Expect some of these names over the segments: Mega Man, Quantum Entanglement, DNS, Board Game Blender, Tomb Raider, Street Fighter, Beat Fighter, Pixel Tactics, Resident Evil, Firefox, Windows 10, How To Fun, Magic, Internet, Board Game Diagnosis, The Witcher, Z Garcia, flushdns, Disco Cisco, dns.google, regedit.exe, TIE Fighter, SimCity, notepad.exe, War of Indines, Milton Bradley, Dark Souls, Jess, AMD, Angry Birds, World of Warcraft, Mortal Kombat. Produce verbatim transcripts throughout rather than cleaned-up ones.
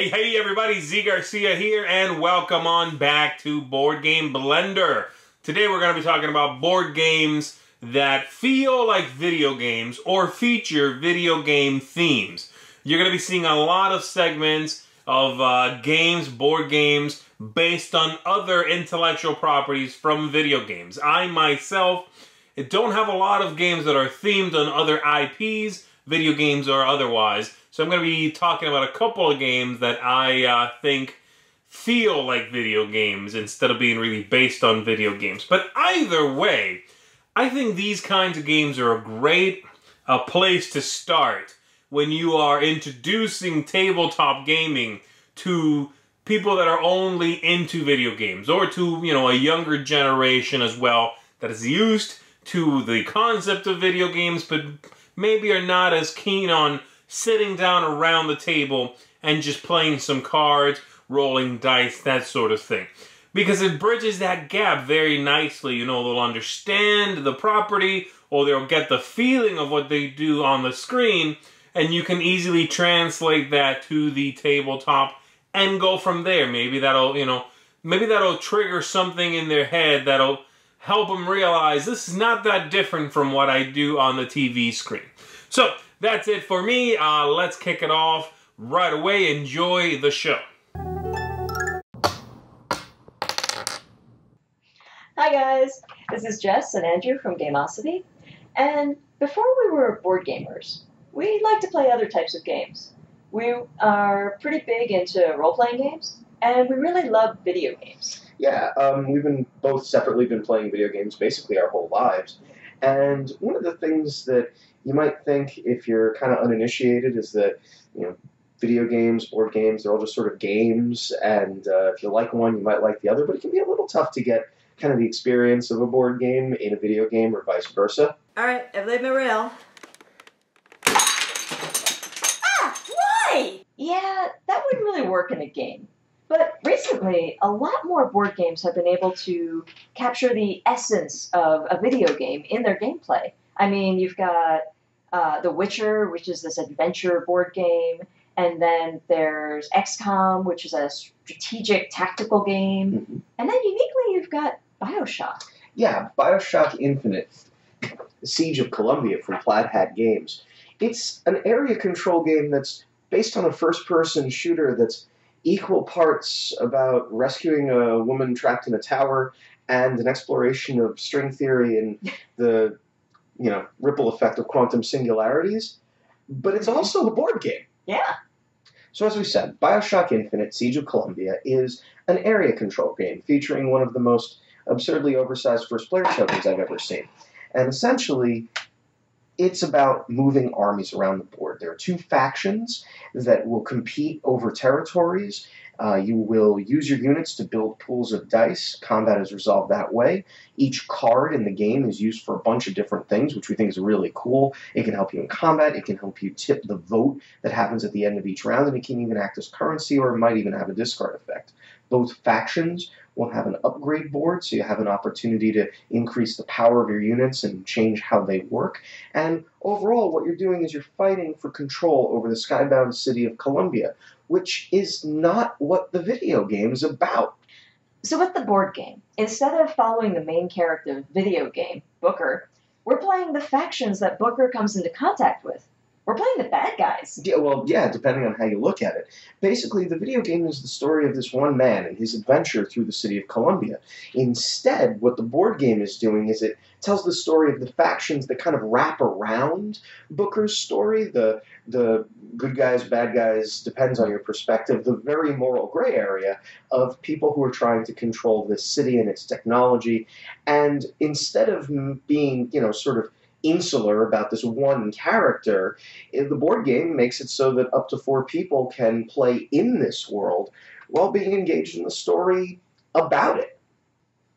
Hey, hey everybody, Z Garcia here, and welcome on back to Board Game Blender. Today we're going to be talking about board games that feel like video games or feature video game themes. You're going to be seeing a lot of segments of uh, games, board games, based on other intellectual properties from video games. I myself don't have a lot of games that are themed on other I Ps, video games or otherwise, so I'm going to be talking about a couple of games that I uh, think feel like video games instead of being really based on video games. But either way, I think these kinds of games are a great uh, place to start when you are introducing tabletop gaming to people that are only into video games, or to, you know, a younger generation as well that is used to the concept of video games but maybe are not as keen on sitting down around the table and just playing some cards, rolling dice, that sort of thing. Because it bridges that gap very nicely. You know, they'll understand the property, or they'll get the feeling of what they do on the screen, and you can easily translate that to the tabletop and go from there. Maybe that'll, you know, maybe that'll trigger something in their head that'll help them realize this is not that different from what I do on the T V screen. So, that's it for me. Uh, let's kick it off right away. Enjoy the show. Hi guys, this is Jess and Andrew from Gameosity. And before we were board gamers, we like to play other types of games. We are pretty big into role-playing games, and we really love video games. Yeah, um, we've been both separately been playing video games basically our whole lives. And one of the things that you might think, if you're kind of uninitiated, is that, you know, video games, board games, they're all just sort of games, and uh, if you like one, you might like the other, but it can be a little tough to get kind of the experience of a board game in a video game or vice versa. All right, I've laid my rail. Ah, why? Yeah, that wouldn't really work in a game. But recently, a lot more board games have been able to capture the essence of a video game in their gameplay. I mean, you've got uh, The Witcher, which is this adventure board game, and then there's X COM, which is a strategic tactical game, mm-hmm. and then uniquely you've got Bioshock. Yeah, Bioshock Infinite: Siege of Columbia from Plaid Hat Games. It's an area control game that's based on a first-person shooter that's equal parts about rescuing a woman trapped in a tower and an exploration of string theory and the you know, ripple effect of quantum singularities, but it's also a board game. Yeah. So as we said, Bioshock Infinite: Siege of Columbia is an area control game featuring one of the most absurdly oversized first-player tokens I've ever seen. And essentially, it's about moving armies around the board. There are two factions that will compete over territories. Uh, you will use your units to build pools of dice. Combat is resolved that way. Each card in the game is used for a bunch of different things, which we think is really cool. It can help you in combat. It can help you tip the vote that happens at the end of each round, and it can even act as currency, or it might even have a discard effect. Both factions will have an upgrade board, so you have an opportunity to increase the power of your units and change how they work. And overall, what you're doing is you're fighting for control over the skybound city of Columbia, which is not what the video game is about. So with the board game, instead of following the main character of the video game, Booker, we're playing the factions that Booker comes into contact with. We're playing the bad guys. Yeah, well, yeah, depending on how you look at it. Basically, the video game is the story of this one man and his adventure through the city of Columbia. Instead, what the board game is doing is it tells the story of the factions that kind of wrap around Booker's story. The the good guys, bad guys, depends on your perspective, the very moral gray area of people who are trying to control this city and its technology. And instead of being, you know, sort of insular about this one character, the board game makes it so that up to four people can play in this world while being engaged in the story about it.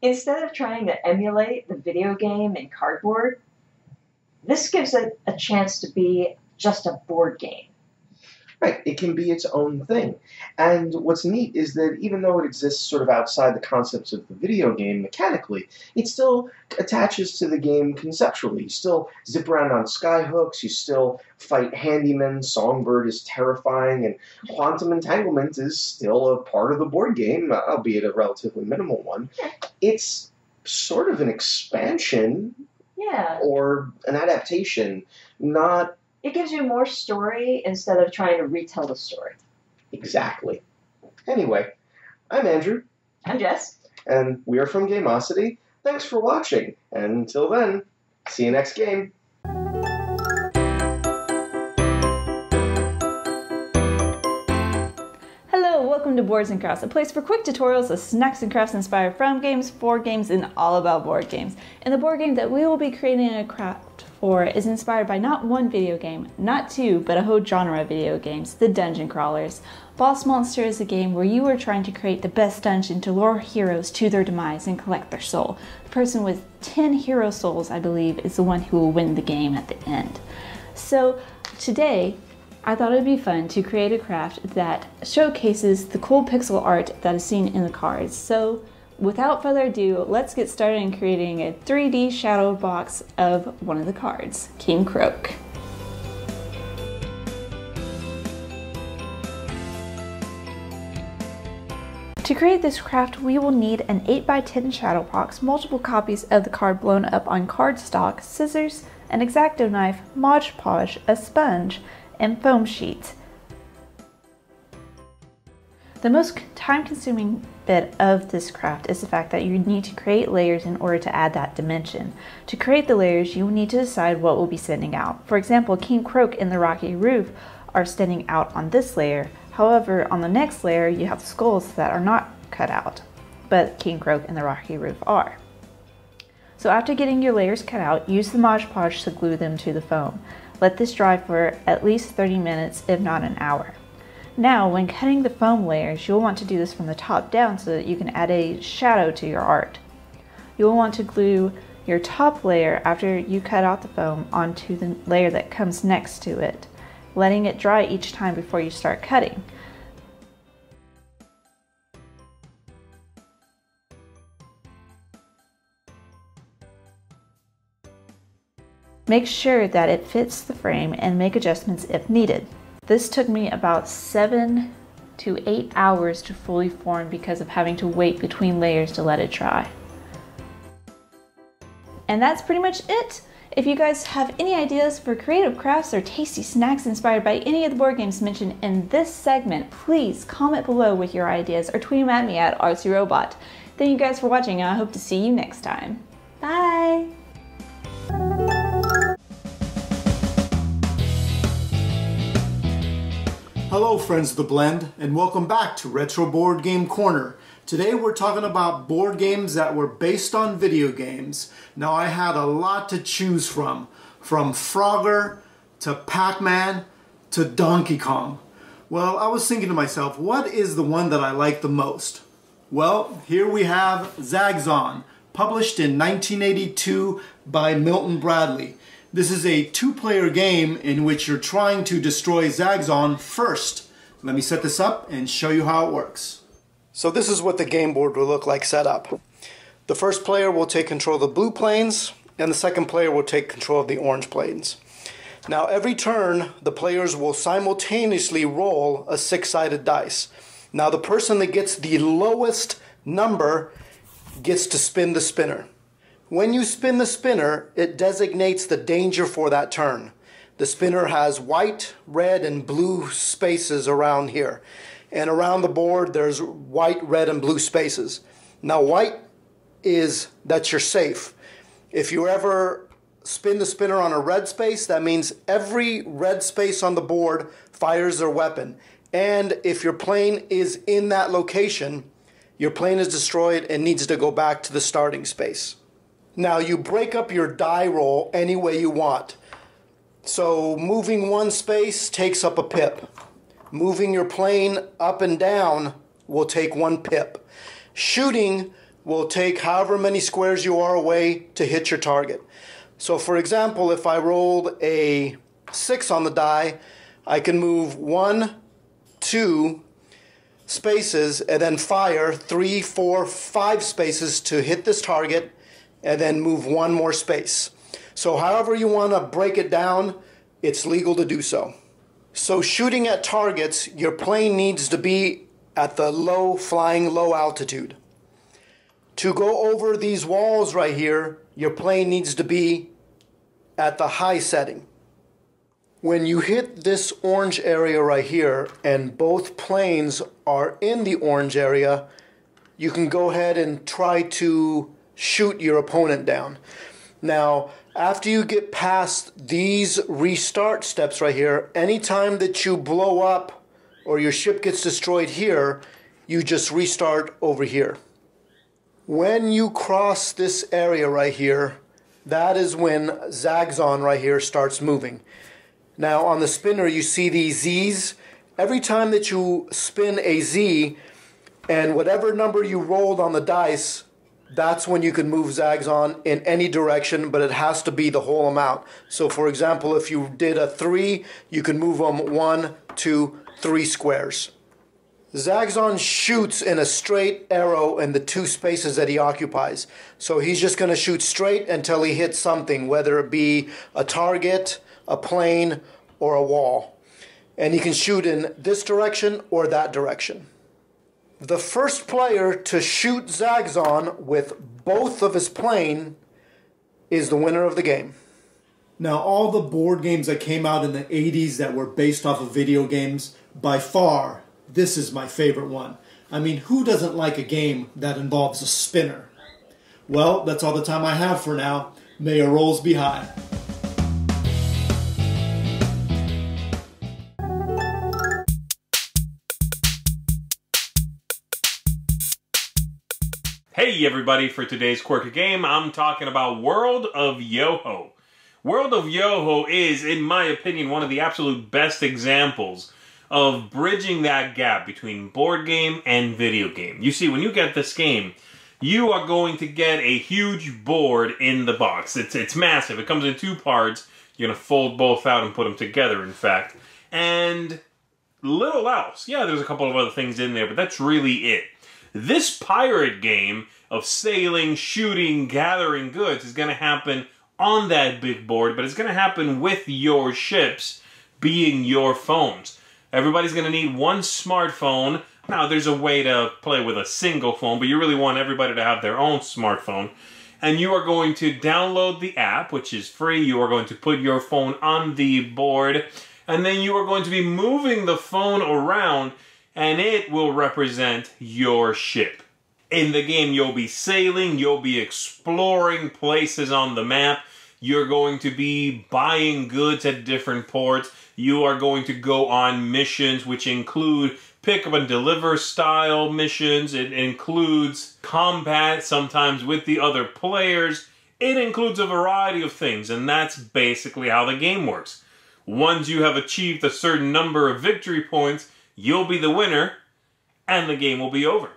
Instead of trying to emulate the video game in cardboard, this gives it a chance to be just a board game. Right, it can be its own thing. And what's neat is that even though it exists sort of outside the concepts of the video game mechanically, it still attaches to the game conceptually. You still zip around on skyhooks, you still fight handymen, Songbird is terrifying, and Quantum Entanglement is still a part of the board game, albeit a relatively minimal one. Yeah. It's sort of an expansion yeah. or an adaptation, not... It gives you more story instead of trying to retell the story. Exactly. Anyway, I'm Andrew. I'm Jess. And we are from Gameosity. Thanks for watching. And until then, see you next game. Hello, welcome to Boards and Crafts, a place for quick tutorials of snacks and crafts inspired from games, board games, and all about board games. And the board game that we will be creating in a craft or is inspired by not one video game, not two, but a whole genre of video games, the dungeon crawlers. Boss Monster is a game where you are trying to create the best dungeon to lure heroes to their demise and collect their soul. The person with ten hero souls, I believe, is the one who will win the game at the end. So today, I thought it'd be fun to create a craft that showcases the cool pixel art that is seen in the cards. So, without further ado, let's get started in creating a three D shadow box of one of the cards, King Croak. To create this craft, we will need an eight by ten shadow box, multiple copies of the card blown up on cardstock, scissors, an X-Acto knife, Mod Podge, a sponge, and foam sheet. The most time-consuming bit of this craft is the fact that you need to create layers in order to add that dimension. To create the layers, you will need to decide what will be standing out. For example, King Croak and the Rocky Roof are standing out on this layer. However, on the next layer, you have skulls that are not cut out, but King Croak and the Rocky Roof are. So after getting your layers cut out, use the Mod Podge to glue them to the foam. Let this dry for at least thirty minutes, if not an hour. Now, when cutting the foam layers, you'll want to do this from the top down so that you can add a shadow to your art. You'll want to glue your top layer after you cut out the foam onto the layer that comes next to it, letting it dry each time before you start cutting. Make sure that it fits the frame and make adjustments if needed. This took me about seven to eight hours to fully form because of having to wait between layers to let it dry. And that's pretty much it. If you guys have any ideas for creative crafts or tasty snacks inspired by any of the board games mentioned in this segment, please comment below with your ideas or tweet them at me at R C Robot. Thank you guys for watching, and I hope to see you next time. Bye! Hello friends of the blend, and welcome back to Retro Board Game Corner. Today we're talking about board games that were based on video games. Now I had a lot to choose from, from Frogger to Pac-Man to Donkey Kong. Well, I was thinking to myself, what is the one that I like the most? Well, here we have Zaxxon, published in nineteen eighty-two by Milton Bradley. This is a two-player game in which you're trying to destroy Zaxxon first. Let me set this up and show you how it works. So this is what the game board will look like set up. The first player will take control of the blue planes, and the second player will take control of the orange planes. Now every turn, the players will simultaneously roll a six-sided dice. Now the person that gets the lowest number gets to spin the spinner. When you spin the spinner, it designates the danger for that turn. The spinner has white, red, and blue spaces around here. And around the board, there's white, red, and blue spaces. Now, white is that you're safe. If you ever spin the spinner on a red space, that means every red space on the board fires their weapon. And if your plane is in that location, your plane is destroyed and needs to go back to the starting space. Now you break up your die roll any way you want. So moving one space takes up a pip. Moving your plane up and down will take one pip. Shooting will take however many squares you are away to hit your target. So for example, if I rolled a six on the die, I can move one, two spaces, and then fire three, four, five spaces to hit this target, and then move one more space. So however you want to break it down, it's legal to do so. So shooting at targets, your plane needs to be at the low, flying low altitude. To go over these walls right here, your plane needs to be at the high setting. When you hit this orange area right here, and both planes are in the orange area, you can go ahead and try to shoot your opponent down. Now, after you get past these restart steps right here, anytime that you blow up or your ship gets destroyed here, you just restart over here. When you cross this area right here, that is when Zaxxon right here starts moving. Now on the spinner you see these Z's. Every time that you spin a Z and whatever number you rolled on the dice, that's when you can move Zaxxon in any direction, but it has to be the whole amount. So for example, if you did a three, you can move them one, two, three squares. Zaxxon shoots in a straight arrow in the two spaces that he occupies. So he's just going to shoot straight until he hits something, whether it be a target, a plane, or a wall. And he can shoot in this direction or that direction. The first player to shoot Zaxxon with both of his plane is the winner of the game. Now, all the board games that came out in the eighties that were based off of video games, by far, this is my favorite one. I mean, who doesn't like a game that involves a spinner? Well, that's all the time I have for now. May your rolls be high. Hey everybody, for today's quirky game, I'm talking about World of Yo-Ho. World of Yo-Ho is, in my opinion, one of the absolute best examples of bridging that gap between board game and video game. You see, when you get this game, you are going to get a huge board in the box. It's, it's massive. It comes in two parts. You're going to fold both out and put them together, in fact. And little else. Yeah, there's a couple of other things in there, but that's really it. This pirate game of sailing, shooting, gathering goods is going to happen on that big board, but it's going to happen with your ships being your phones. Everybody's going to need one smartphone. Now, there's a way to play with a single phone, but you really want everybody to have their own smartphone. And you are going to download the app, which is free. You are going to put your phone on the board, and then you are going to be moving the phone around, and it will represent your ship. In the game, you'll be sailing, you'll be exploring places on the map, you're going to be buying goods at different ports, you are going to go on missions which include pick up and deliver style missions, it includes combat sometimes with the other players, it includes a variety of things, and that's basically how the game works. Once you have achieved a certain number of victory points, you'll be the winner, and the game will be over.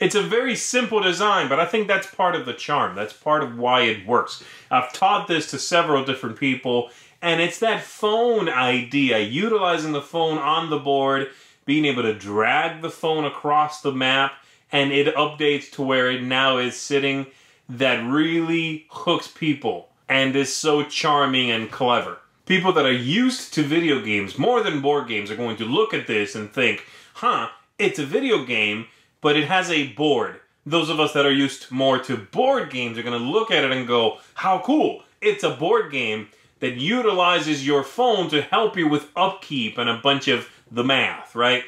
It's a very simple design, but I think that's part of the charm. That's part of why it works. I've taught this to several different people, and it's that phone idea, utilizing the phone on the board, being able to drag the phone across the map, and it updates to where it now is sitting, that really hooks people and is so charming and clever. People that are used to video games more than board games are going to look at this and think, huh, it's a video game, but it has a board. Those of us that are used more to board games are going to look at it and go, how cool, it's a board game that utilizes your phone to help you with upkeep and a bunch of the math, right?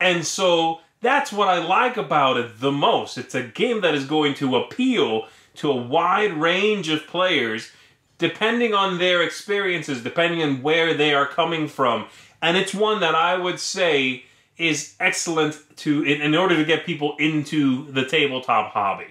And so that's what I like about it the most. It's a game that is going to appeal to a wide range of players depending on their experiences, depending on where they are coming from. And it's one that I would say is excellent to in, in order to get people into the tabletop hobby.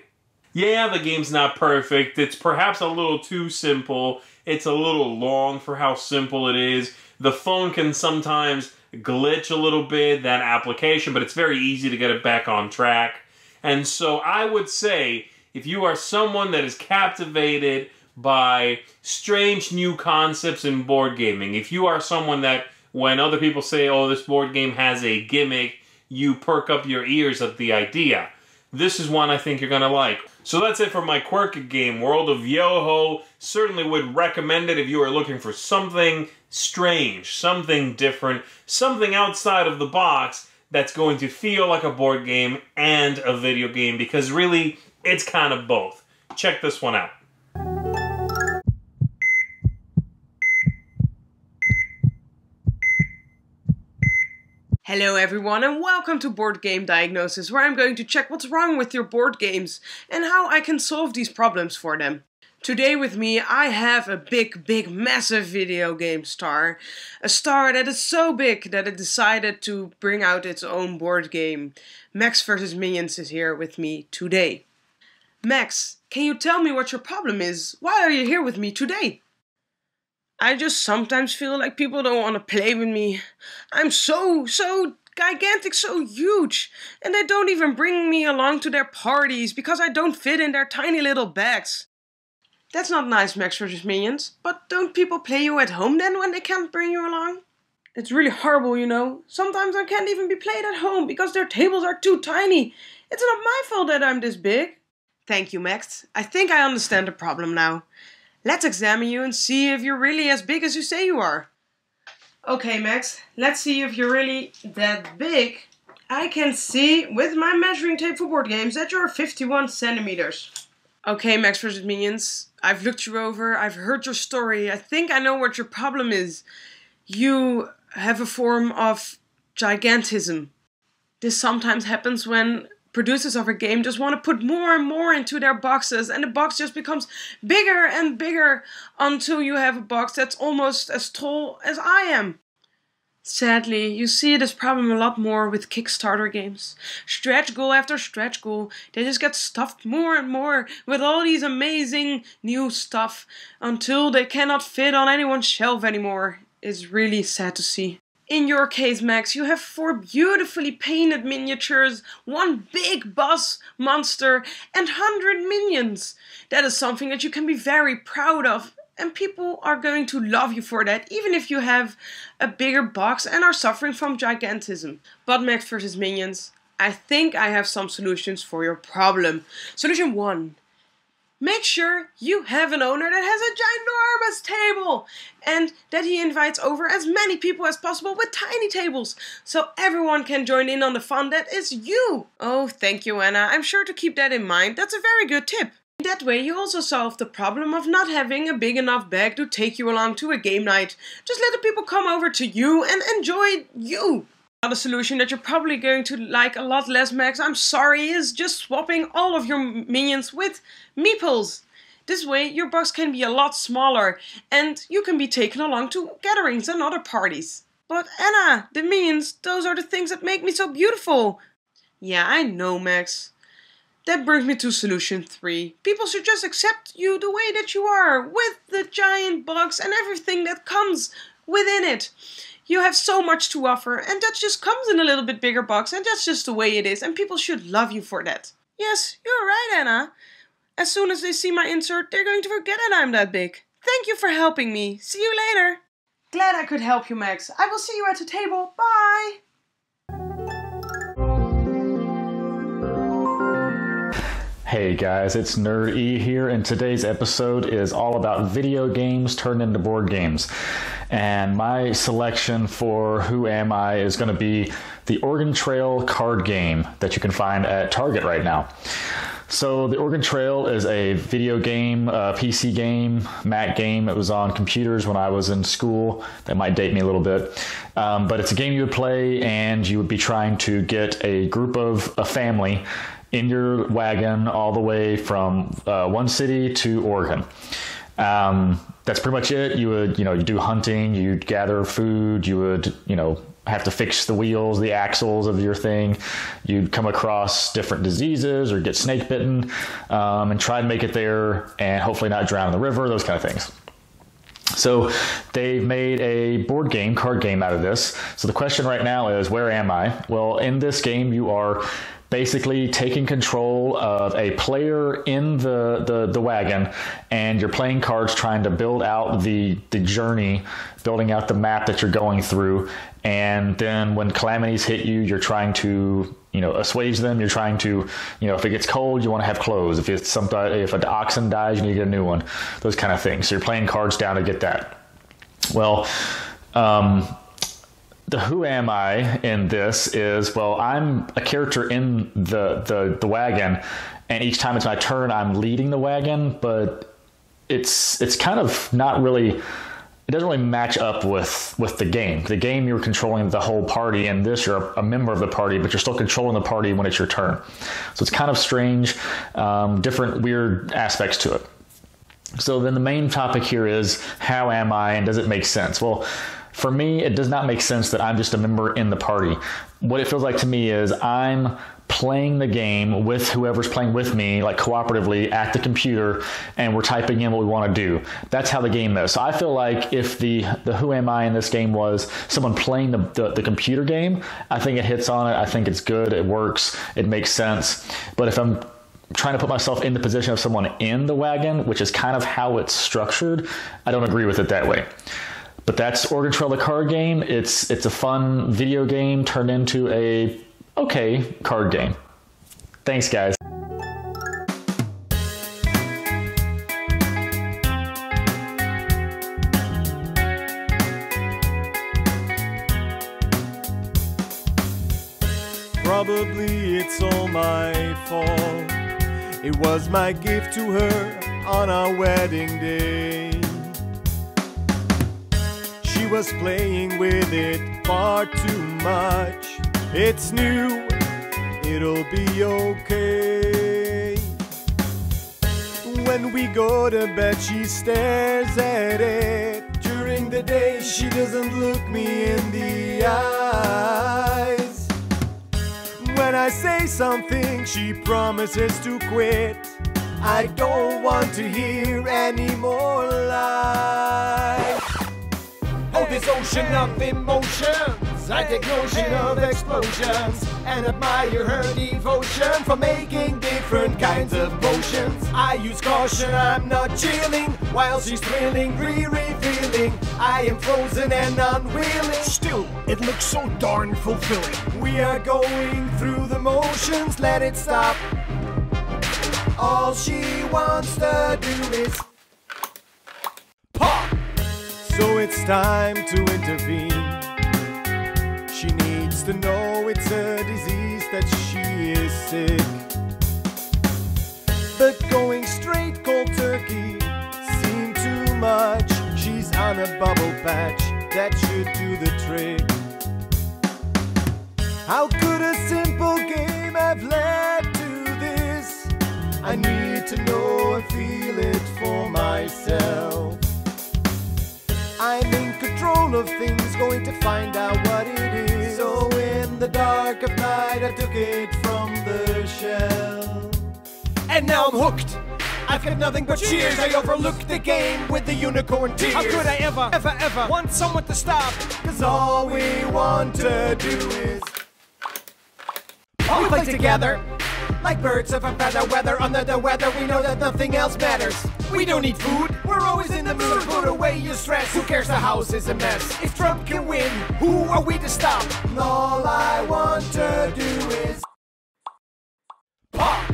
Yeah, the game's not perfect. It's perhaps a little too simple. It's a little long for how simple it is. The phone can sometimes glitch a little bit, that application, but it's very easy to get it back on track. And so I would say, if you are someone that is captivated by strange new concepts in board gaming, if you are someone that when other people say, oh, this board game has a gimmick, you perk up your ears at the idea. This is one I think you're going to like. So that's it for my quirky game, World of Yo-Ho. Certainly would recommend it if you are looking for something strange, something different, something outside of the box that's going to feel like a board game and a video game, because really, it's kind of both. Check this one out. Hello everyone and welcome to Board Game Diagnosis, where I'm going to check what's wrong with your board games and how I can solve these problems for them. Today with me I have a big, big, massive video game star. A star that is so big that it decided to bring out its own board game. Max versus. Minions is here with me today. Max, can you tell me what your problem is? Why are you here with me today? I just sometimes feel like people don't want to play with me. I'm so, so gigantic, so huge. And they don't even bring me along to their parties because I don't fit in their tiny little bags. That's not nice, Max versus. Minions. But don't people play you at home then when they can't bring you along? It's really horrible, you know. Sometimes I can't even be played at home because their tables are too tiny. It's not my fault that I'm this big. Thank you, Max. I think I understand the problem now. Let's examine you and see if you're really as big as you say you are. Okay, Max, let's see if you're really that big. I can see with my measuring tape for board games that you're fifty-one centimeters. Okay, Max versus. Minions, I've looked you over, I've heard your story, I think I know what your problem is. You have a form of gigantism. This sometimes happens when producers of a game just want to put more and more into their boxes, and the box just becomes bigger and bigger until you have a box that's almost as tall as I am. Sadly, you see this problem a lot more with Kickstarter games. Stretch goal after stretch goal, they just get stuffed more and more with all these amazing new stuff until they cannot fit on anyone's shelf anymore. It's really sad to see. In your case, Max, you have four beautifully painted miniatures, one big boss monster, and one hundred minions. That is something that you can be very proud of, and people are going to love you for that, even if you have a bigger box and are suffering from gigantism. But Max versus. Minions, I think I have some solutions for your problem. Solution one. Make sure you have an owner that has a ginormous table and that he invites over as many people as possible with tiny tables so everyone can join in on the fun that is you. Oh, thank you, Anna. I'm sure to keep that in mind. That's a very good tip. That way you also solve the problem of not having a big enough bag to take you along to a game night. Just let the people come over to you and enjoy you. Another solution that you're probably going to like a lot less, Max, I'm sorry, is just swapping all of your minions with meeples. This way your box can be a lot smaller and you can be taken along to gatherings and other parties. But Anna, the minions, those are the things that make me so beautiful. Yeah, I know, Max. That brings me to solution three. People should just accept you the way that you are, with the giant box and everything that comes within it. You have so much to offer, and that just comes in a little bit bigger box, and that's just the way it is, and people should love you for that. Yes, you're right, Anna. As soon as they see my insert, they're going to forget that I'm that big. Thank you for helping me. See you later. Glad I could help you, Max. I will see you at the table. Bye! Hey guys, it's Nerd E here, and today's episode is all about video games turned into board games. And my selection for Who Am I is going to be the Oregon Trail card game that you can find at Target right now. So the Oregon Trail is a video game, uh, P C game, Mac game. It was on computers when I was in school. That might date me a little bit. Um, but it's a game you would play, and you would be trying to get a group of a family in your wagon all the way from uh, one city to Oregon. Um, that's pretty much it. You would, you know, you do hunting, you'd gather food, you would, you know, have to fix the wheels, the axles of your thing. You'd come across different diseases or get snake bitten, um, and try to make it there and hopefully not drown in the river, those kind of things. So they've made a board game, card game out of this. So the question right now is, where am I? Well, in this game, you are basically taking control of a player in the, the, the wagon, and you're playing cards trying to build out the, the journey, building out the map that you're going through. And then when calamities hit you, you're trying to, you know, assuage them. You're trying to, you know, if it gets cold, you want to have clothes. If it's some, if an oxen dies, you need to get a new one, those kind of things. So you're playing cards down to get that. Well, um, the who am I in this is, well, I'm a character in the, the, the wagon, and each time it's my turn, I'm leading the wagon, but it's, it's kind of not really, it doesn't really match up with, with the game. The game, you're controlling the whole party, and this, you're a member of the party, but you're still controlling the party when it's your turn. So it's kind of strange, um, different weird aspects to it. So then the main topic here is, how am I, and does it make sense? Well, for me, it does not make sense that I'm just a member in the party. What it feels like to me is I'm playing the game with whoever's playing with me, like cooperatively at the computer, and we're typing in what we want to do. That's how the game is. So I feel like if the, the who am I in this game was someone playing the, the, the computer game, I think it hits on it. I think it's good. It works. It makes sense. But if I'm trying to put myself in the position of someone in the wagon, which is kind of how it's structured, I don't agree with it that way. But that's Oregon Trail, the card game. It's it's a fun video game turned into a okay card game. Thanks, guys. Probably it's all my fault. It was my gift to her on our wedding day. Was playing with it far too much. It's new, it'll be okay. When we go to bed, she stares at it. During the day, she doesn't look me in the eyes. When I say something, she promises to quit. I don't want to hear any more lies. Oh, this ocean of emotions, I take notion of explosions, and admire her devotion for making different kinds of potions. I use caution, I'm not chilling, while she's thrilling, re-revealing. I am frozen and unwilling. Still, it looks so darn fulfilling. We are going through the motions, let it stop. All she wants to do is pop! So it's time to intervene. She needs to know it's a disease that she is sick. But going straight cold turkey seemed too much. She's on a bubble patch that should do the trick. How could a simple game have led to this? I need to know and feel it for myself. I'm in control of things, going to find out what it is. So in the dark of night, I took it from the shelf. And now I'm hooked. I've got nothing but cheers. I overlooked the game with the unicorn tears. How could I ever, ever, ever want someone to stop? Cause all we want to do is all we play together. Like birds of a feather, weather under the weather, we know that nothing else matters. We don't need food, we're always in the mood. Put away your stress, who cares, the house is a mess. If Trump can win, who are we to stop? All I want to do is pop!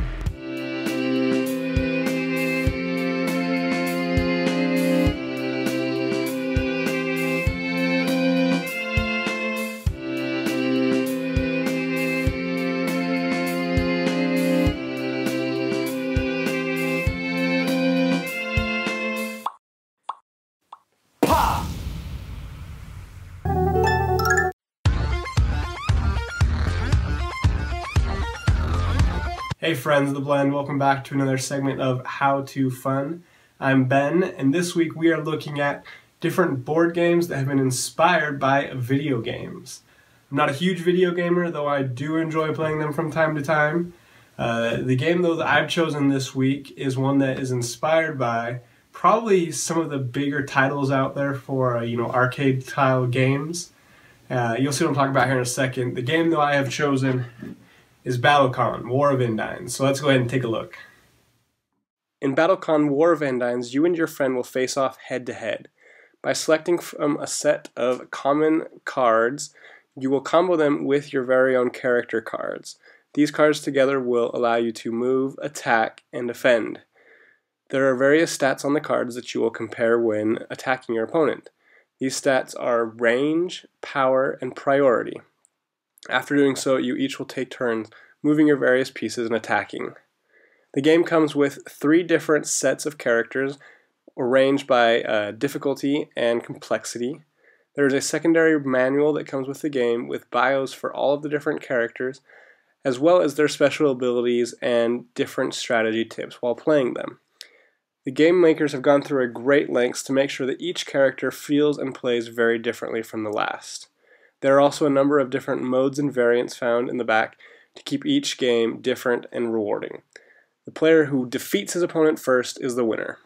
Hey friends of the blend, welcome back to another segment of How To Fun. I'm Ben, and this week we are looking at different board games that have been inspired by video games. I'm not a huge video gamer, though I do enjoy playing them from time to time. Uh, the game, though, that I've chosen this week is one that is inspired by probably some of the bigger titles out there for, uh, you know, arcade-style games. Uh, you'll see what I'm talking about here in a second. The game, though, I have chosen is BattleCon, War of Indines. So let's go ahead and take a look. In BattleCon War of Indines, you and your friend will face off head-to-head. By selecting from a set of common cards, you will combo them with your very own character cards. These cards together will allow you to move, attack, and defend. There are various stats on the cards that you will compare when attacking your opponent. These stats are range, power, and priority. After doing so, you each will take turns moving your various pieces and attacking. The game comes with three different sets of characters arranged by uh, difficulty and complexity. There is a secondary manual that comes with the game with bios for all of the different characters, as well as their special abilities and different strategy tips while playing them. The game makers have gone through a great lengths to make sure that each character feels and plays very differently from the last. There are also a number of different modes and variants found in the back to keep each game different and rewarding. The player who defeats his opponent first is the winner.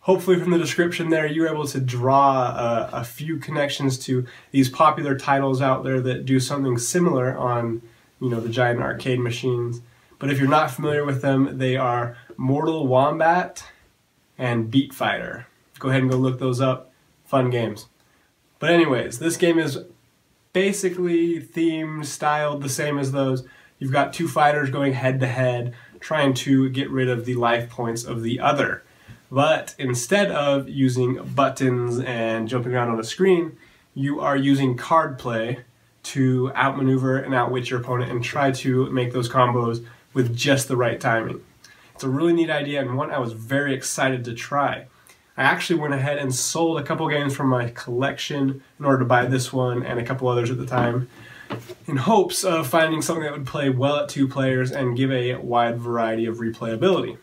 Hopefully from the description there, you were able to draw uh, a few connections to these popular titles out there that do something similar on, you know, the giant arcade machines. But if you're not familiar with them, they are Mortal Kombat and Beat Fighter. Go ahead and go look those up. Fun games. But anyways, this game is basically themed, styled the same as those. You've got two fighters going head-to-head, trying to get rid of the life points of the other. But instead of using buttons and jumping around on a screen, you are using card play to outmaneuver and outwit your opponent and try to make those combos with just the right timing. It's a really neat idea and one I was very excited to try. I actually went ahead and sold a couple games from my collection in order to buy this one and a couple others at the time in hopes of finding something that would play well at two players and give a wide variety of replayability.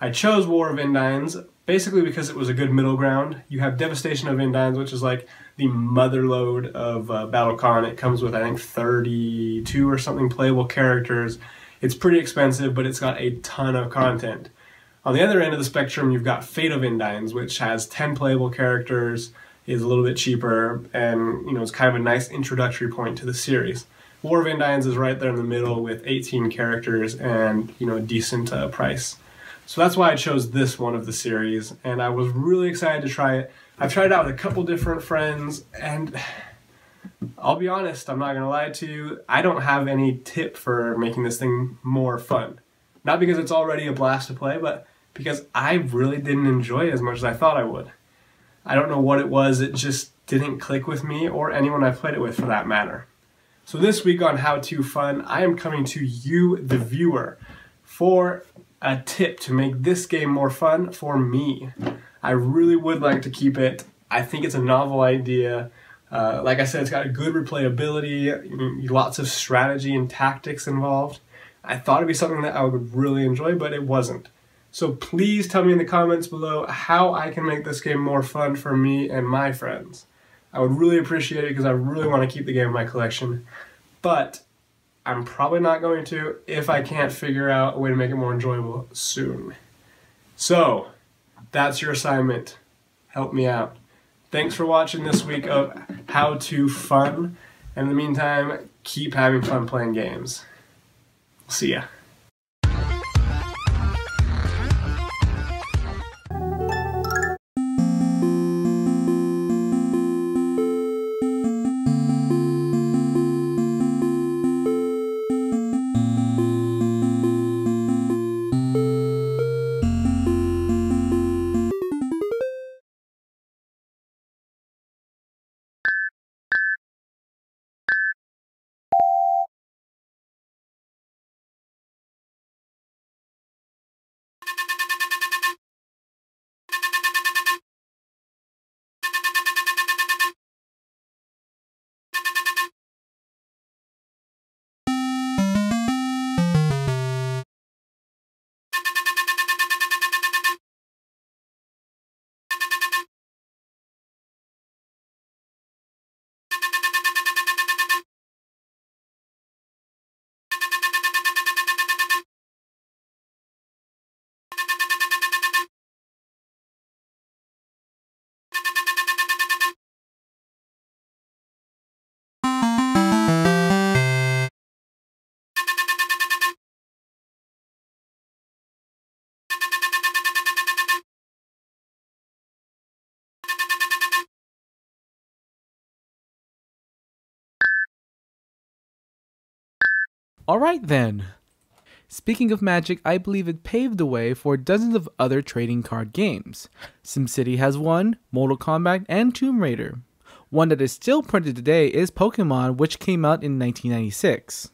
I chose War of Indines basically because it was a good middle ground. You have Devastation of Indines, which is like the motherlode of uh, BattleCon. It comes with, I think, thirty-two or something playable characters. It's pretty expensive, but it's got a ton of content. On the other end of the spectrum, you've got Fate of Indines, which has ten playable characters, is a little bit cheaper, and you know it's kind of a nice introductory point to the series. War of Indines is right there in the middle with eighteen characters and you know a decent uh, price. So that's why I chose this one of the series, and I was really excited to try it. I've tried it out with a couple different friends, and I'll be honest, I'm not gonna lie to you, I don't have any tip for making this thing more fun. Not because it's already a blast to play, but because I really didn't enjoy it as much as I thought I would. I don't know what it was, it just didn't click with me or anyone I played it with for that matter. So this week on How To Fun, I am coming to you, the viewer, for a tip to make this game more fun for me. I really would like to keep it. I think it's a novel idea. Uh, like I said, it's got a good replayability, lots of strategy and tactics involved. I thought it'd be something that I would really enjoy, but it wasn't. So please tell me in the comments below how I can make this game more fun for me and my friends. I would really appreciate it because I really want to keep the game in my collection, but I'm probably not going to if I can't figure out a way to make it more enjoyable soon. So, that's your assignment. Help me out. Thanks for watching this week of How To Fun. In the meantime, keep having fun playing games. See ya. Alright then! Speaking of Magic, I believe it paved the way for dozens of other trading card games. SimCity has one, Mortal Kombat, and Tomb Raider. One that is still printed today is Pokemon, which came out in nineteen ninety-six.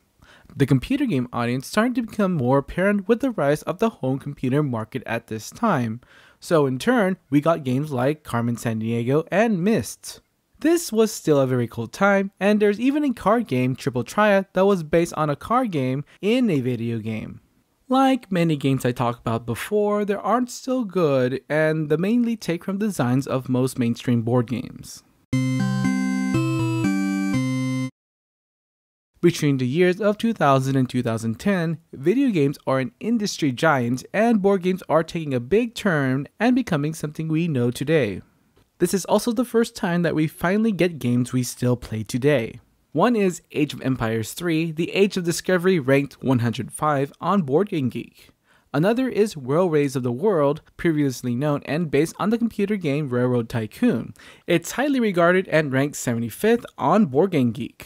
The computer game audience started to become more apparent with the rise of the home computer market at this time, so in turn, we got games like Carmen Sandiego and Myst. This was still a very cool time, and there's even a card game, Triple Triad, that was based on a card game in a video game. Like many games I talked about before, there aren't still good, and they mainly take from designs of most mainstream board games. Between the years of two thousand and two thousand ten, video games are an industry giant and board games are taking a big turn and becoming something we know today. This is also the first time that we finally get games we still play today. One is Age of Empires three, The Age of Discovery ranked one hundred five on BoardGameGeek. Another is Railways of the World, previously known and based on the computer game Railroad Tycoon. It's highly regarded and ranked seventy-fifth on BoardGameGeek.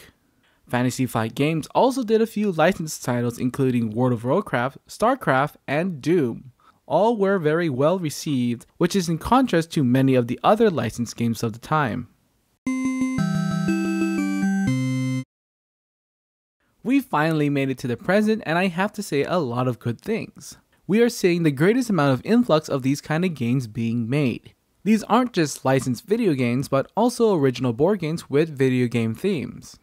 Fantasy Flight Games also did a few licensed titles including World of Warcraft, StarCraft, and Doom. All were very well received, which is in contrast to many of the other licensed games of the time. We finally made it to the present, and I have to say a lot of good things. We are seeing the greatest amount of influx of these kind of games being made. These aren't just licensed video games, but also original board games with video game themes.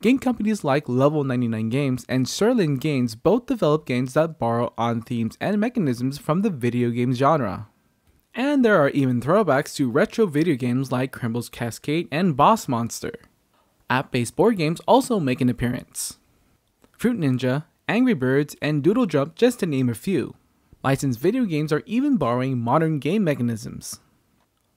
Game companies like Level ninety-nine Games and Sterling Games both develop games that borrow on themes and mechanisms from the video game genre. And there are even throwbacks to retro video games like Crumble's Cascade and Boss Monster. App-based board games also make an appearance. Fruit Ninja, Angry Birds, and Doodle Jump, just to name a few. Licensed video games are even borrowing modern game mechanisms.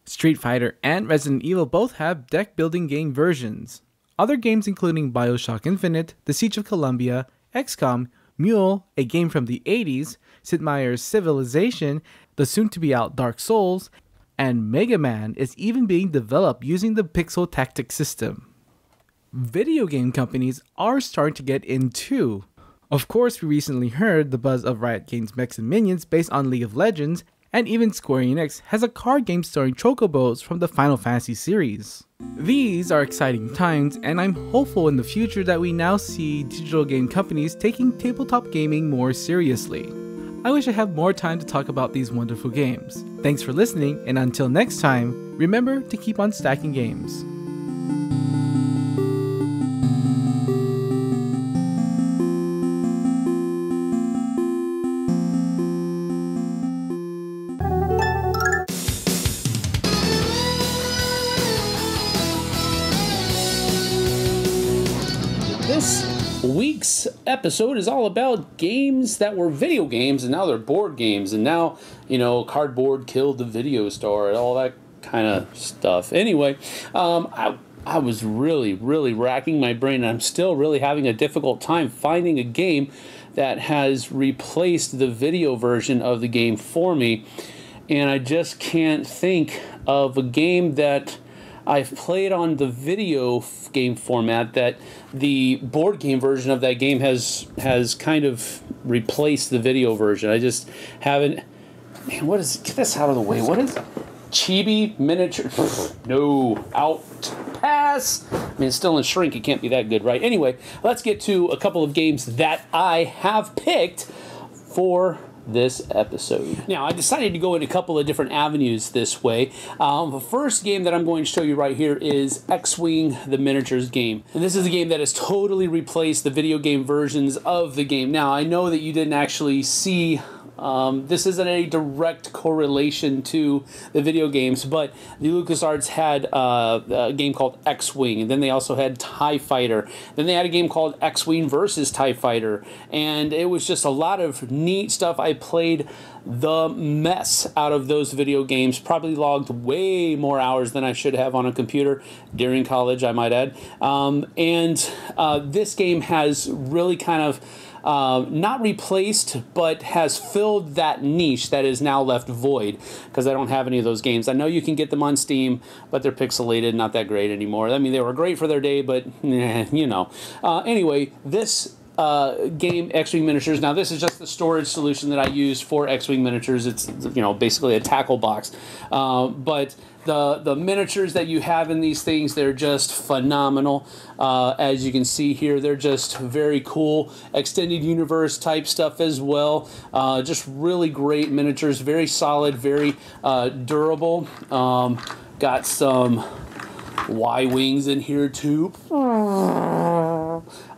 Street Fighter and Resident Evil both have deck-building game versions. Other games including Bioshock Infinite, The Siege of Columbia, X COM, Mule, a game from the eighties, Sid Meier's Civilization, the soon-to-be-out Dark Souls, and Mega Man is even being developed using the Pixel Tactics system. Video game companies are starting to get in too. Of course, we recently heard the buzz of Riot Games' Max versus Minions based on League of Legends, and even Square Enix has a card game starring Chocobos from the Final Fantasy series. These are exciting times, and I'm hopeful in the future that we now see digital game companies taking tabletop gaming more seriously. I wish I had more time to talk about these wonderful games. Thanks for listening, and until next time, remember to keep on stacking games. Week's episode is all about games that were video games and now they're board games, and now, you know, cardboard killed the video store and all that kind of stuff. Anyway, um, I, I was really, really racking my brain, and I'm still really having a difficult time finding a game that has replaced the video version of the game for me, and I just can't think of a game that I've played on the video game format that the board game version of that game has has kind of replaced the video version. I just haven't. Man, what is? Get this out of the way. What is? Chibi miniature? No, out. Pass. I mean, it's still in shrink. It can't be that good, right? Anyway, let's get to a couple of games that I have picked for this episode. Now, I decided to go in a couple of different avenues this way. Um, the first game that I'm going to show you right here is X-Wing, the miniatures game. And this is a game that has totally replaced the video game versions of the game. Now, I know that you didn't actually see Um, this isn't a direct correlation to the video games, but the LucasArts had uh, a game called X-Wing, and then they also had TIE Fighter. Then they had a game called X-Wing versus TIE Fighter, and it was just a lot of neat stuff. I played the mess out of those video games, probably logged way more hours than I should have on a computer during college, I might add. Um, and uh, this game has really kind of Uh, not replaced, but has filled that niche that is now left void because I don't have any of those games. I know you can get them on Steam, but they're pixelated, not that great anymore. I mean, they were great for their day, but eh, you know. Uh, anyway, this uh, game X-Wing miniatures. Now, this is just the storage solution that I use for X-Wing miniatures. It's, you know, basically a tackle box. Uh, but the, the miniatures that you have in these things, they're just phenomenal. Uh, as you can see here, they're just very cool. Extended universe type stuff as well. Uh, just really great miniatures. Very solid, very uh, durable. Um, got some Y-Wings in here too.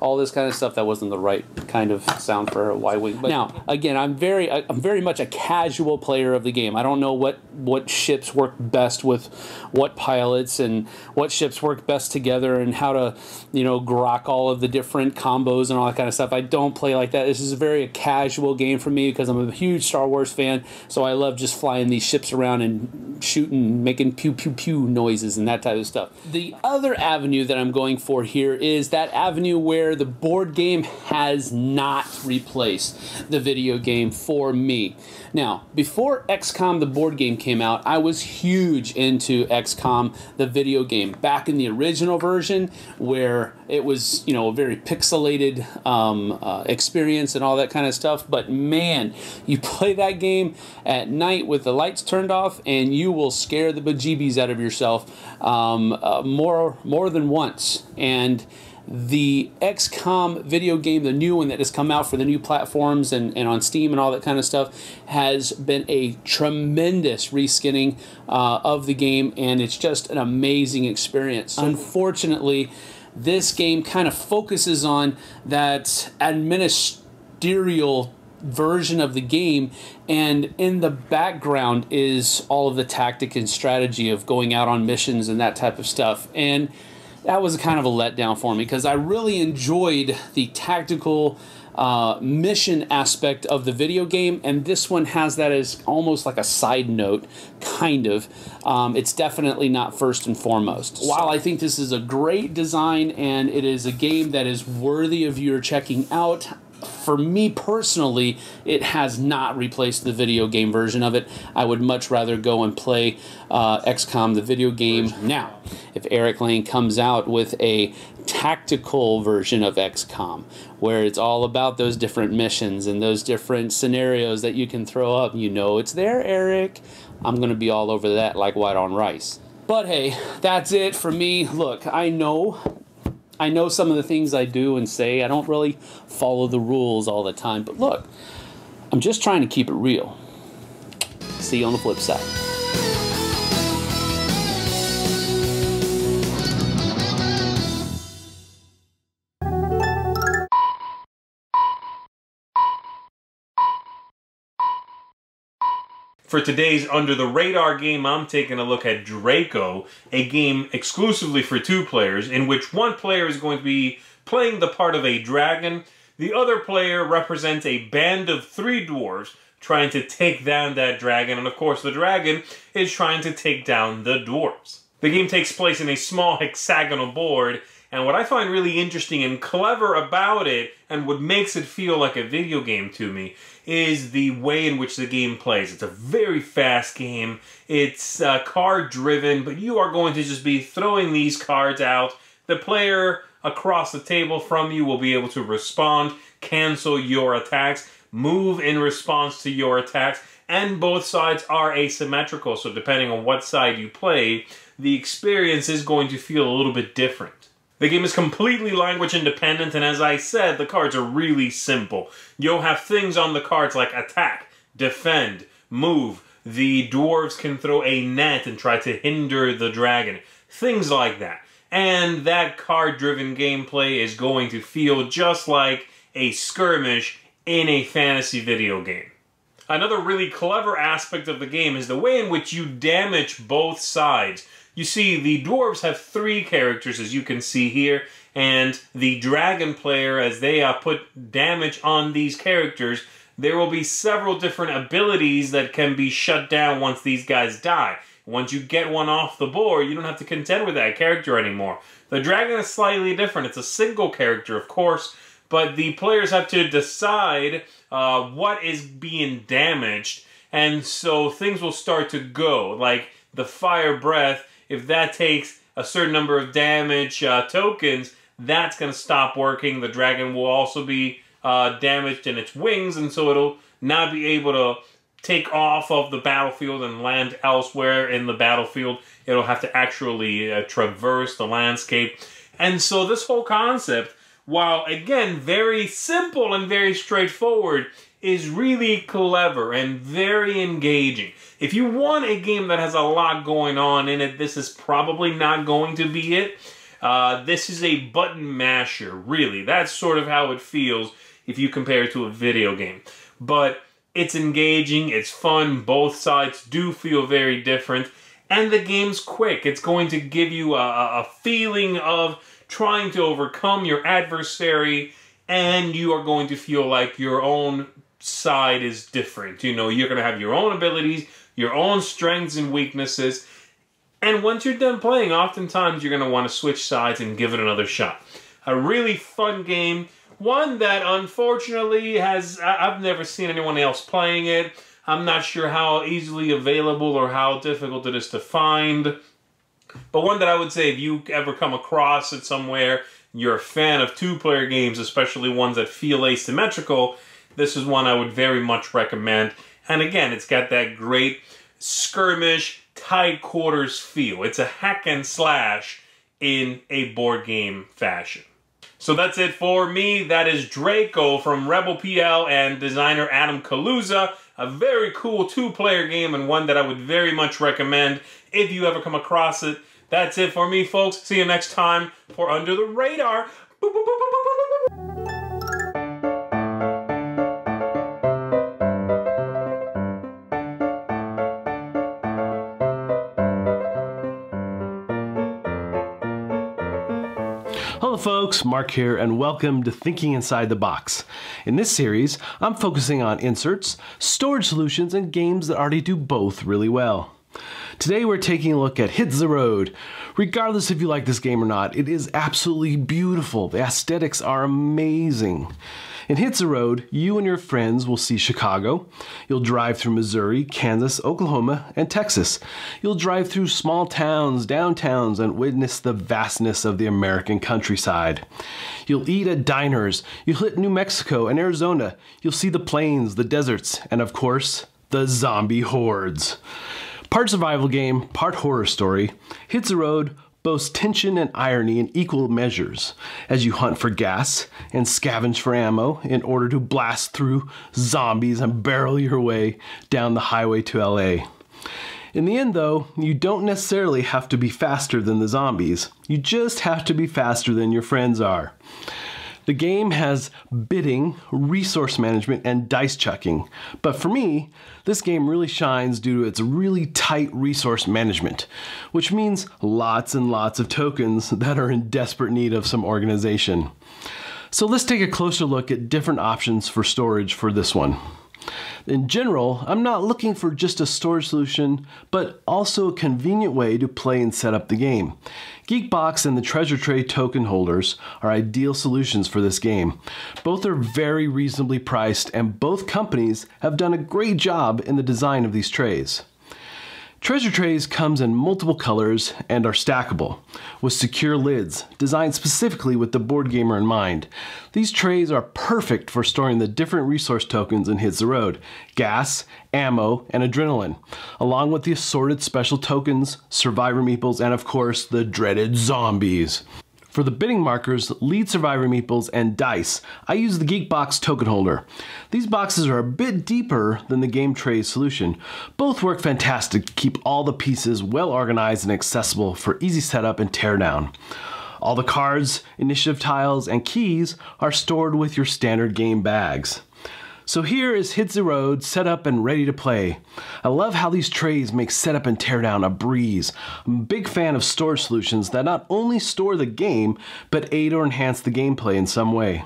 All this kind of stuff. That wasn't the right kind of sound for a Y-Wing. But now, again, I'm very, I'm very much a casual player of the game. I don't know what, what ships work best with what pilots and what ships work best together and how to, you know, grok all of the different combos and all that kind of stuff. I don't play like that. This is a very casual game for me because I'm a huge Star Wars fan, so I love just flying these ships around and shooting, making pew, pew, pew noises and that type of stuff. The other avenue that I'm going for here is that avenue where the board game has not replaced the video game for me. Now, before X COM the board game came out, I was huge into X COM the video game. Back in the original version, where it was, you know, a very pixelated um, uh, experience and all that kind of stuff. But man, you play that game at night with the lights turned off, and you will scare the bejeebies out of yourself um, uh, more more than once. And the X COM video game, the new one that has come out for the new platforms and, and on Steam and all that kind of stuff, has been a tremendous reskinning uh, of the game, and it's just an amazing experience. Unfortunately, this game kind of focuses on that administerial version of the game, and in the background is all of the tactic and strategy of going out on missions and that type of stuff. And that was kind of a letdown for me because I really enjoyed the tactical uh, mission aspect of the video game, and this one has that as almost like a side note, kind of. Um, it's definitely not first and foremost. While I think this is a great design and it is a game that is worthy of your checking out, for me personally, it has not replaced the video game version of it. I would much rather go and play uh, X COM the video game. Now, if Eric Lane comes out with a tactical version of X COM, where it's all about those different missions and those different scenarios that you can throw up, you know it's there, Eric. I'm going to be all over that like white on rice. But hey, that's it for me. Look, I know... I know some of the things I do and say. I don't really follow the rules all the time. But look, I'm just trying to keep it real. See you on the flip side. For today's Under the Radar game, I'm taking a look at Draco, a game exclusively for two players, in which one player is going to be playing the part of a dragon. The other player represents a band of three dwarves trying to take down that dragon, and of course the dragon is trying to take down the dwarves. The game takes place in a small hexagonal board, and what I find really interesting and clever about it, and what makes it feel like a video game to me, is the way in which the game plays. It's a very fast game. It's uh, card-driven, but you are going to just be throwing these cards out. The player across the table from you will be able to respond, cancel your attacks, move in response to your attacks, and both sides are asymmetrical, so depending on what side you play, the experience is going to feel a little bit different. The game is completely language independent, and as I said, the cards are really simple. You'll have things on the cards like attack, defend, move. The dwarves can throw a net and try to hinder the dragon. Things like that. And that card-driven gameplay is going to feel just like a skirmish in a fantasy video game. Another really clever aspect of the game is the way in which you damage both sides. You see, the dwarves have three characters, as you can see here, and the dragon player, as they uh, put damage on these characters, there will be several different abilities that can be shut down once these guys die. Once you get one off the board, you don't have to contend with that character anymore. The dragon is slightly different. It's a single character, of course, but the players have to decide uh, what is being damaged, and so things will start to go, like the fire breath. If that takes a certain number of damage uh, tokens, that's going to stop working. The dragon will also be uh, damaged in its wings, and so it'll not be able to take off of the battlefield and land elsewhere in the battlefield. It'll have to actually uh, traverse the landscape. And so this whole concept, while again very simple and very straightforward, is really clever and very engaging. If you want a game that has a lot going on in it, this is probably not going to be it. Uh, this is a button masher, really. That's sort of how it feels if you compare it to a video game. But it's engaging, it's fun, both sides do feel very different, and the game's quick. It's going to give you a, a feeling of trying to overcome your adversary, and you are going to feel like your own side is different. You know, you're going to have your own abilities, your own strengths and weaknesses, and once you're done playing, oftentimes you're going to want to switch sides and give it another shot. A really fun game, one that unfortunately has, I've never seen anyone else playing it. I'm not sure how easily available or how difficult it is to find, but one that I would say if you ever come across it somewhere, you're a fan of two-player games, especially ones that feel asymmetrical, this is one I would very much recommend. And again, it's got that great skirmish, tight quarters feel. It's a hack and slash in a board game fashion. So that's it for me. That is Draco from Rebel P L and designer Adam Kaluza. A very cool two-player game and one that I would very much recommend if you ever come across it. That's it for me, folks. See you next time for Under the Radar. Boop, boop, boop, boop, boop, boop, boop. Hello folks, Mark here and welcome to Thinking Inside the Box. In this series, I'm focusing on inserts, storage solutions, and games that already do both really well. Today we're taking a look at Hit the Road. Regardless if you like this game or not, it is absolutely beautiful. The aesthetics are amazing. In Hit the Road, you and your friends will see Chicago. You'll drive through Missouri, Kansas, Oklahoma, and Texas. You'll drive through small towns, downtowns, and witness the vastness of the American countryside. You'll eat at diners. You'll hit New Mexico and Arizona. You'll see the plains, the deserts, and of course, the zombie hordes. Part survival game, part horror story, Hit the Road boasts tension and irony in equal measures as you hunt for gas and scavenge for ammo in order to blast through zombies and barrel your way down the highway to L A. In the end though, you don't necessarily have to be faster than the zombies. You just have to be faster than your friends are. The game has bidding, resource management, and dice chucking. But for me, this game really shines due to its really tight resource management, which means lots and lots of tokens that are in desperate need of some organization. So let's take a closer look at different options for storage for this one. In general, I'm not looking for just a storage solution, but also a convenient way to play and set up the game. Geekbox and the Treasure Tray token holders are ideal solutions for this game. Both are very reasonably priced, and both companies have done a great job in the design of these trays. Treasure Trays comes in multiple colors and are stackable, with secure lids designed specifically with the board gamer in mind. These trays are perfect for storing the different resource tokens in Hit the Road, gas, ammo, and adrenaline, along with the assorted special tokens, survivor meeples, and of course, the dreaded zombies. For the bidding markers, lead survivor meeples, and dice, I use the Geekbox token holder. These boxes are a bit deeper than the Game Tray solution. Both work fantastic to keep all the pieces well organized and accessible for easy setup and teardown. All the cards, initiative tiles, and keys are stored with your standard game bags. So here is Hit the Road set up and ready to play. I love how these trays make setup and teardown a breeze. I'm a big fan of storage solutions that not only store the game, but aid or enhance the gameplay in some way.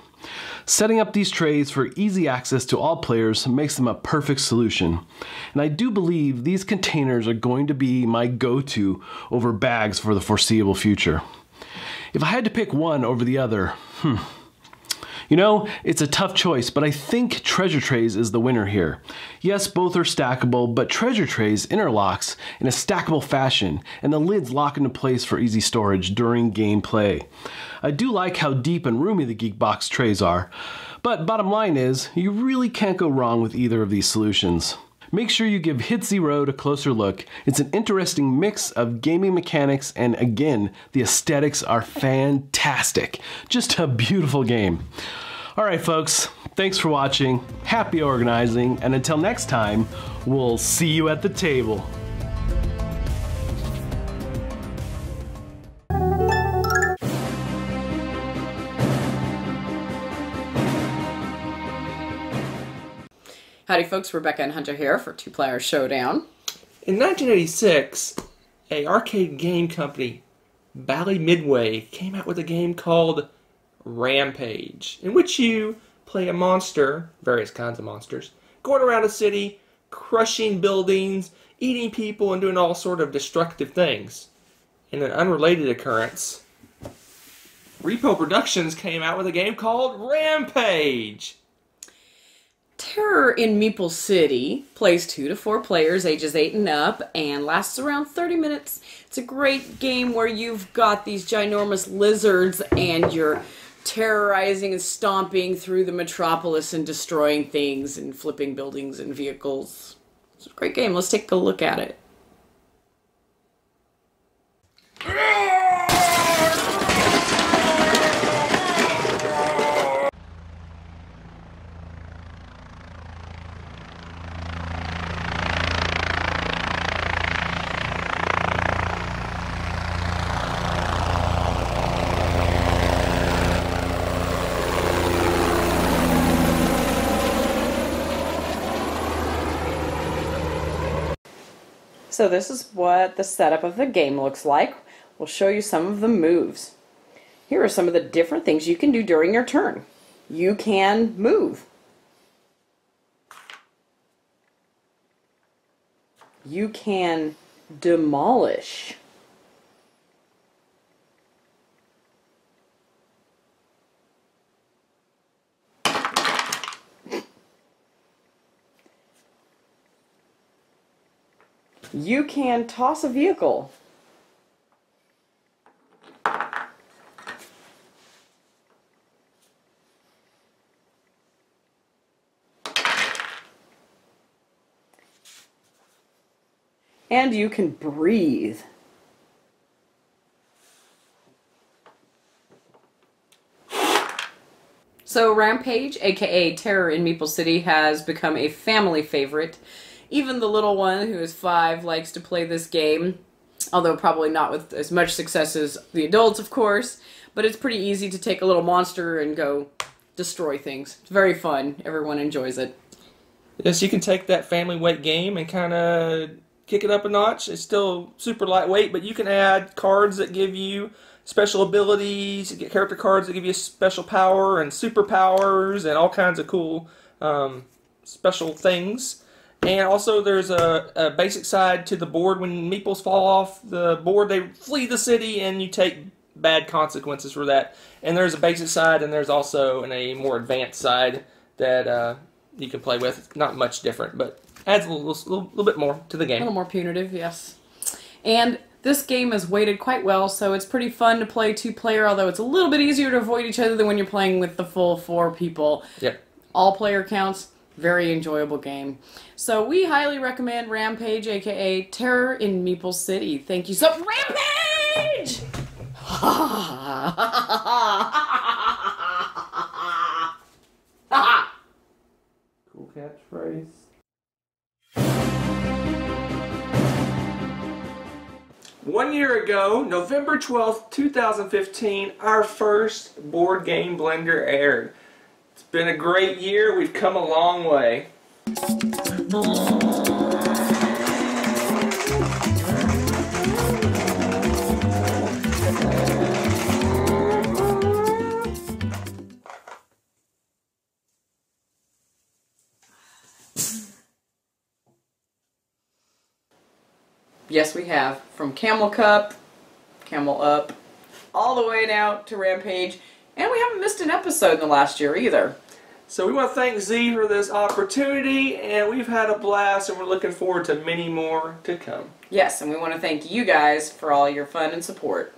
Setting up these trays for easy access to all players makes them a perfect solution. And I do believe these containers are going to be my go-to over bags for the foreseeable future. If I had to pick one over the other, hmm. You know, it's a tough choice, but I think Treasure Trays is the winner here. Yes, both are stackable, but Treasure Trays interlocks in a stackable fashion, and the lids lock into place for easy storage during gameplay. I do like how deep and roomy the GeekBox trays are, but bottom line is, you really can't go wrong with either of these solutions. Make sure you give Hit Zero a closer look. It's an interesting mix of gaming mechanics, and again, the aesthetics are fantastic. Just a beautiful game. All right, folks, thanks for watching. Happy organizing, and until next time, we'll see you at the table. Howdy folks, Rebecca and Hunter here for Two Player Showdown. In nineteen eighty-six, a arcade game company, Bally Midway, came out with a game called Rampage, in which you play a monster, various kinds of monsters, going around a city, crushing buildings, eating people, and doing all sort of destructive things. In an unrelated occurrence, Repo Productions came out with a game called Rampage. Terror in Meeple City plays two to four players ages eight and up and lasts around thirty minutes. It's a great game where you've got these ginormous lizards and you're terrorizing and stomping through the metropolis and destroying things and flipping buildings and vehicles. It's a great game. Let's take a look at it. So this is what the setup of the game looks like. We'll show you some of the moves. Here are some of the different things you can do during your turn. You can move. You can demolish. You can toss a vehicle. And you can breathe. So Rampage, aka Terror in Meeple City, has become a family favorite. Even the little one, who is five, likes to play this game, although probably not with as much success as the adults, of course, but it's pretty easy to take a little monster and go destroy things. It's very fun. Everyone enjoys it. Yes, you can take that family-weight game and kind of kick it up a notch. It's still super lightweight, but you can add cards that give you special abilities, you get character cards that give you special power and superpowers and all kinds of cool um, special things. And also there's a, a basic side to the board. When meeples fall off the board, they flee the city and you take bad consequences for that. And there's a basic side and there's also an, a more advanced side that uh, you can play with. It's not much different, but adds a little, little, little bit more to the game. A little more punitive, yes. And this game is weighted quite well, so it's pretty fun to play two-player, although it's a little bit easier to avoid each other than when you're playing with the full four people. Yep. All player counts. Very enjoyable game. So we highly recommend Rampage, aka Terror in Meeple City. Thank you so much. Rampage! Cool catchphrase. One year ago, November twelfth, two thousand fifteen, our first Board Game Blender aired. It's been a great year. We've come a long way. Yes, we have. From Camel Cup, Camel Up, all the way now to Rampage. And we haven't missed an episode in the last year either. So we want to thank Z for this opportunity, and we've had a blast, and we're looking forward to many more to come. Yes, and we want to thank you guys for all your fun and support.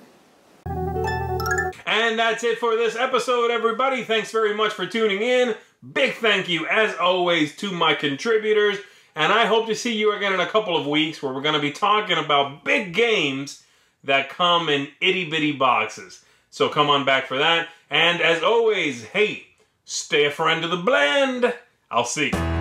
And that's it for this episode, everybody. Thanks very much for tuning in. Big thank you, as always, to my contributors. And I hope to see you again in a couple of weeks, where we're going to be talking about big games that come in itty-bitty boxes. So come on back for that. And as always, hey, stay a friend of the blend. I'll see you.